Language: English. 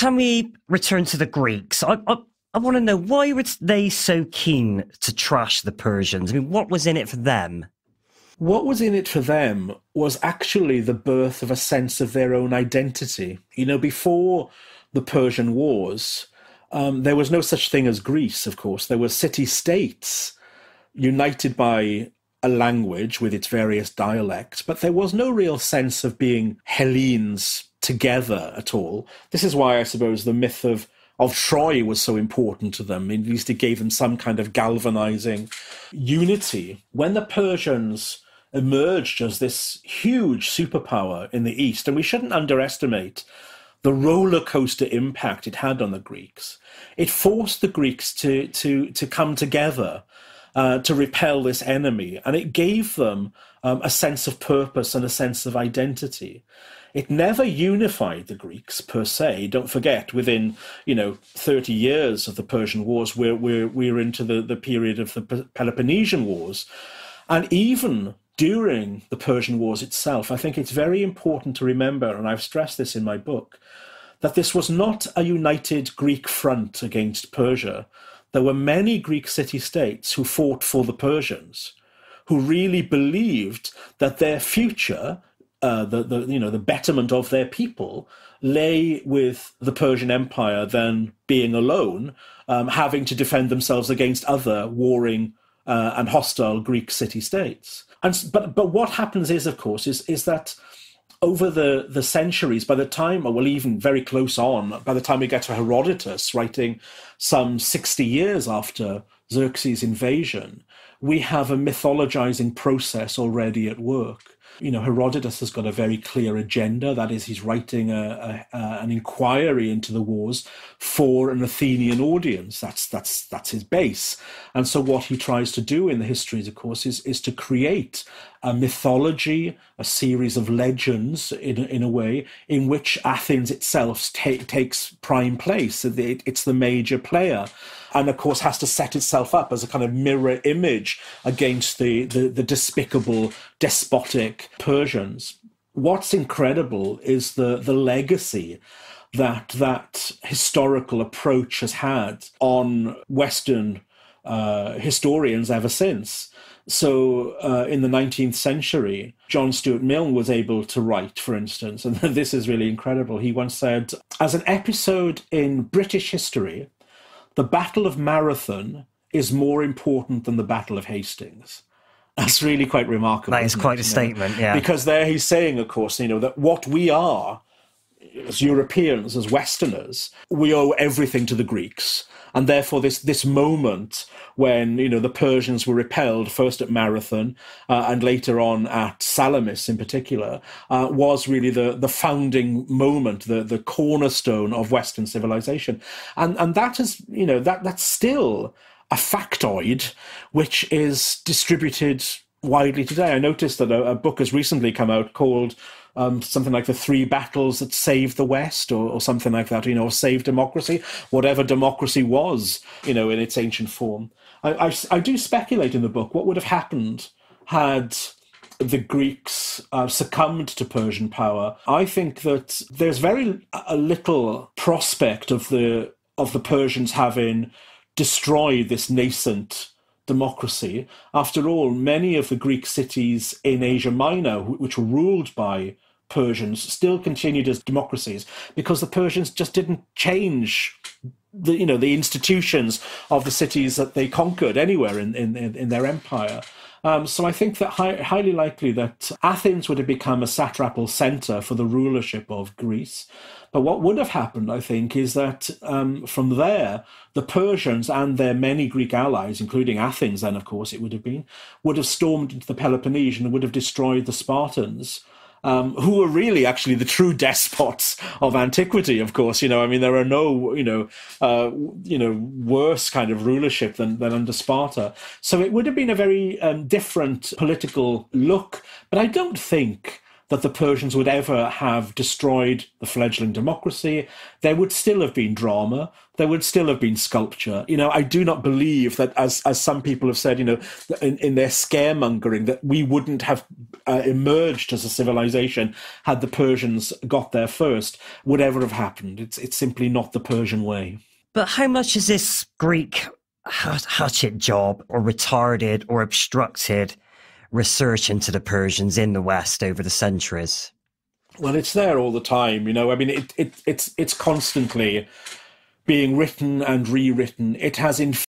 can we return to the Greeks? I want to know, why were they so keen to trash the Persians? I mean, what was in it for them? What was in it for them was actually the birth of a sense of their own identity. You know, before the Persian Wars, there was no such thing as Greece, of course. There were city-states united by a language with its various dialects, but there was no real sense of being Hellenes together at all. This is why, I suppose, the myth of Troy was so important to them. At least it gave them some kind of galvanizing unity. When the Persians emerged as this huge superpower in the East, and we shouldn't underestimate the roller coaster impact it had on the Greeks, it forced the Greeks to come together to repel this enemy, and it gave them a sense of purpose and a sense of identity. It never unified the Greeks per se. Don't forget, within 30 years of the Persian Wars, we're into the period of the Peloponnesian Wars, and even during the Persian Wars itself, I think it's very important to remember, and I've stressed this in my book, that this was not a united Greek front against Persia. There were many Greek city-states who fought for the Persians, who really believed that their future, the betterment of their people, lay with the Persian Empire than being alone, having to defend themselves against other warring and hostile Greek city-states. But what happens is, of course, is that over the centuries, by the time, or well, even very close on, by the time we get to Herodotus, writing some 60 years after Xerxes' invasion, we have a mythologizing process already at work. You know, Herodotus has got a very clear agenda. That is, he's writing an inquiry into the wars for an Athenian audience. That's his base. And so what he tries to do in the histories, of course, is to create a mythology, a series of legends, in a way, in which Athens itself takes prime place. It's the major player, and of course has to set itself up as a kind of mirror image against the despicable, despotic Persians. What's incredible is the legacy that historical approach has had on Western historians ever since. So in the 19th century, John Stuart Mill was able to write, for instance, and this is really incredible. He once said, "As an episode in British history, the Battle of Marathon is more important than the Battle of Hastings." That's really quite remarkable. That is quite a statement, yeah. Because there he's saying, of course, that what we are as Europeans, as Westerners, we owe everything to the Greeks. And therefore, this moment when the Persians were repelled first at Marathon and later on at Salamis in particular was really the founding moment, the cornerstone of Western civilization, and that is that's still a factoid which is distributed widely today. I noticed that a book has recently come out called something like The Three Battles That Saved the West, or something like that, or Saved Democracy, whatever democracy was, in its ancient form. I do speculate in the book what would have happened had the Greeks succumbed to Persian power. I think that there's very little prospect of the Persians having destroyed this nascent democracy. After all, many of the Greek cities in Asia Minor, which were ruled by Persians, still continued as democracies because the Persians just didn't change the institutions of the cities that they conquered anywhere in their empire. So I think that highly likely that Athens would have become a satrapal centre for the rulership of Greece. But what would have happened, I think, is that from there, the Persians and their many Greek allies, including Athens then, of course, it would have stormed into the Peloponnese and would have destroyed the Spartans, who were really actually the true despots of antiquity, of course. There are no, worse kind of rulership than under Sparta. So it would have been a very different political look. But I don't think that the Persians would ever have destroyed the fledgling democracy. There would still have been drama. There would still have been sculpture. You know, I do not believe that, as some people have said, you know, in their scaremongering, that we wouldn't have emerged as a civilization had the Persians got there first. Whatever have happened, it's simply not the Persian way. But how much is this Greek hatchet job or retarded or obstructed research into the Persians in the West over the centuries? Well, it's there all the time, you know. I mean, it's constantly being written and rewritten. It has